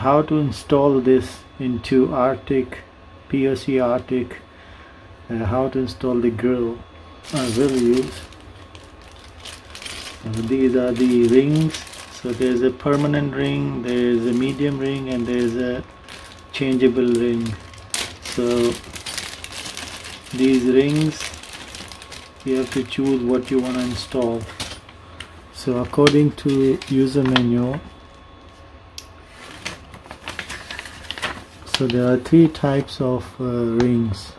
how to install this into Artic POC Artic, how to install the grill I will use. These are the rings. So there's a permanent ring, there's a medium ring, and there's a changeable ring. So these rings, you have to choose what you want to install. So according to user manual, so there are three types of rings.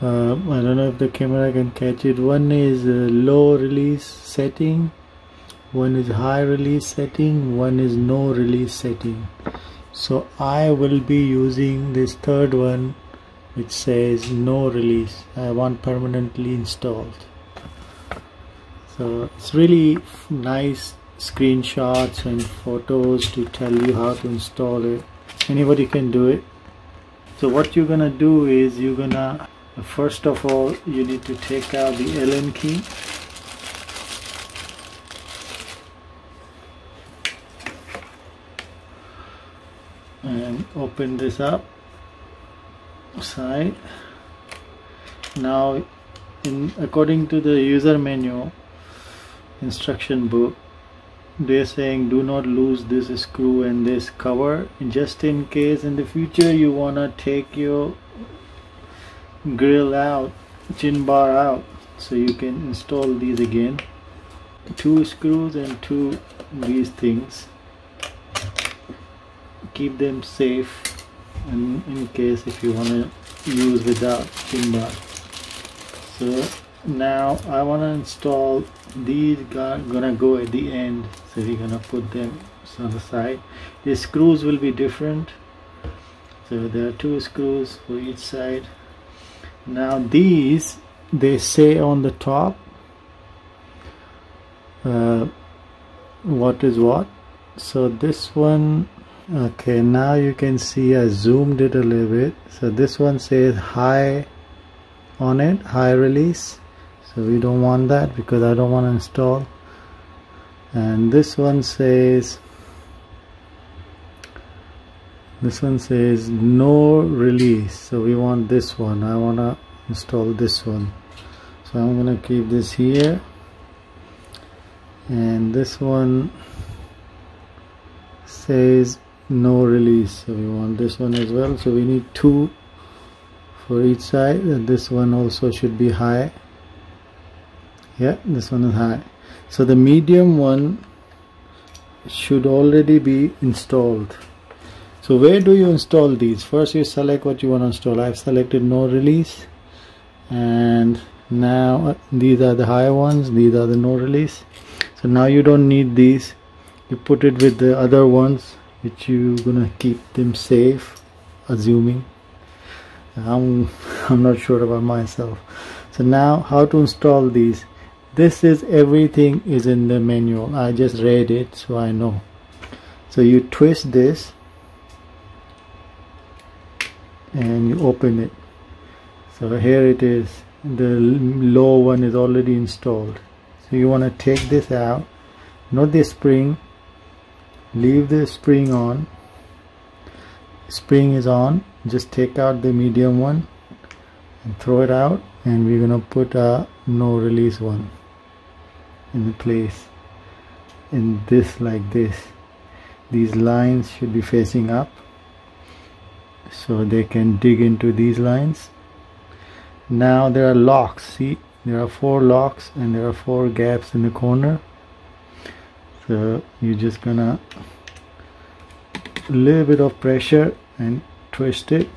I don't know if the camera can catch it. One is low release setting, one is high release setting, one is no release setting. So I will be using this third one, which says no release. I want permanently installed. So it's really nice screenshots and photos to tell you how to install it. Anybody can do it. So what you're gonna do is you're gonna, first of all, you need to take out the Allen key. And open this up side. Now, according to the user manual instruction book, they're saying do not lose this screw and this cover, just in case in the future you want to take your grill out, chin bar out, so you can install these again. Two screws and two these things, keep them safe, and in case if you want to use without chin bar. So now I want to install these, gonna go at the end, so we're gonna put them on the side. The screws will be different, so there are two screws for each side. Now these, they say on the top what is what. So this one, okay, now you can see I zoomed it a little bit. So this one says high on it, high release. So we don't want that because I don't want to install. And this one says no release, so we want this one. I want to install this one, so I'm going to keep this here. And this one says no release, so we want this one as well. So we need two for each side, and this one also should be high. Yeah, this one is high. So the medium one should already be installed. So where do you install these? First you select what you want to install. I've selected no release, and now these are the high ones, these are the no release. So now you don't need these, you put it with the other ones, which you're gonna keep them safe, assuming. I'm not sure about myself. So now how to install these. This is, everything is in the manual. I just read it, so I know. So you twist this and you open it. So here it is, the low one is already installed. So you want to take this out, not the spring, leave the spring on. Spring is on, just take out the medium one and throw it out, and we're gonna put a no release one in the place. In this, like this, these lines should be facing up, so they can dig into these lines. Now there are locks, see, there are four locks and there are four gaps in the corner. So you're just gonna a little bit of pressure and twist it.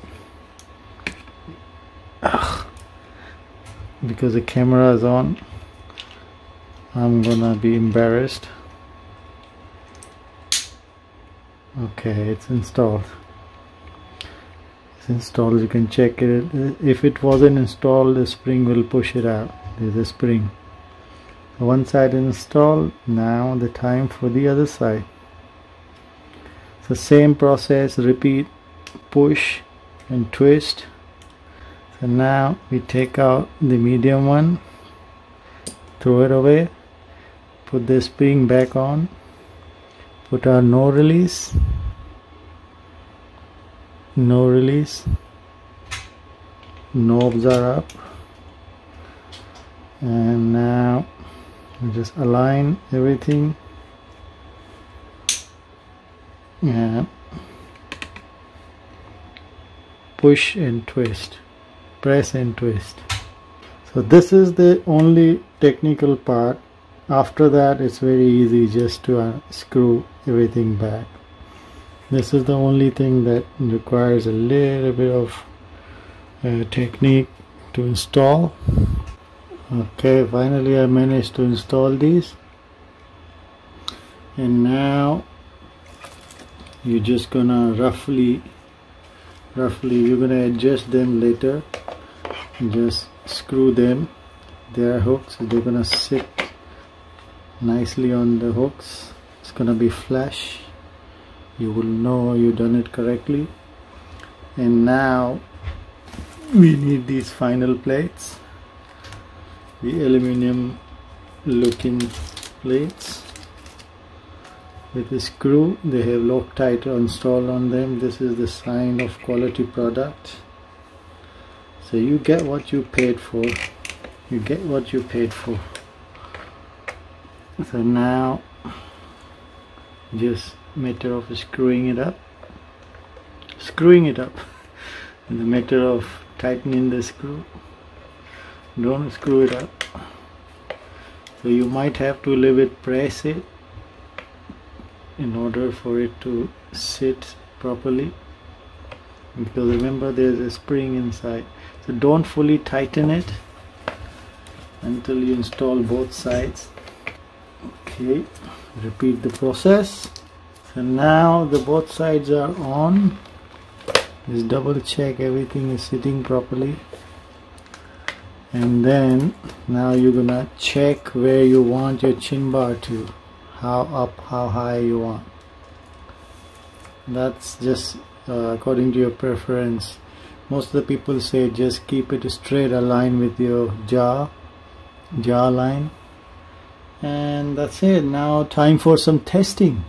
Because the camera is on, I'm gonna be embarrassed. Okay, it's installed. It's installed. You can check it. If it wasn't installed, the spring will push it out. There's a spring. One side is installed. Now the time for the other side. So same process, repeat, push and twist. So now we take out the medium one, throw it away, put the spring back on, put our no release, no release, knobs are up, and now we just align everything. Yeah, push and twist, press and twist. So this is the only technical part. After that it's very easy just to unscrew everything back. This is the only thing that requires a little bit of technique to install. Okay, finally I managed to install these, and now you're just gonna roughly you're gonna adjust them later. Just screw them. Their hooks, they're gonna sit nicely on the hooks. It's gonna be flush. You will know you've done it correctly. And now we need these final plates, the aluminum looking plates with a screw. They have Loctite installed on them. This is the sign of quality product. So you get what you paid for. You get what you paid for. So now just matter of screwing it up, and the matter of tightening the screw. Don't screw it up. So you might have to leave it, press it in order for it to sit properly, because remember there's a spring inside. So don't fully tighten it until you install both sides. Okay, repeat the process. So now the both sides are on. Just double check everything is sitting properly, and then now you're gonna check where you want your chin bar to, how up, how high you want. That's just according to your preference. Most of the people say just keep it straight, aligned with your jaw line, and that's it. Now time for some testing.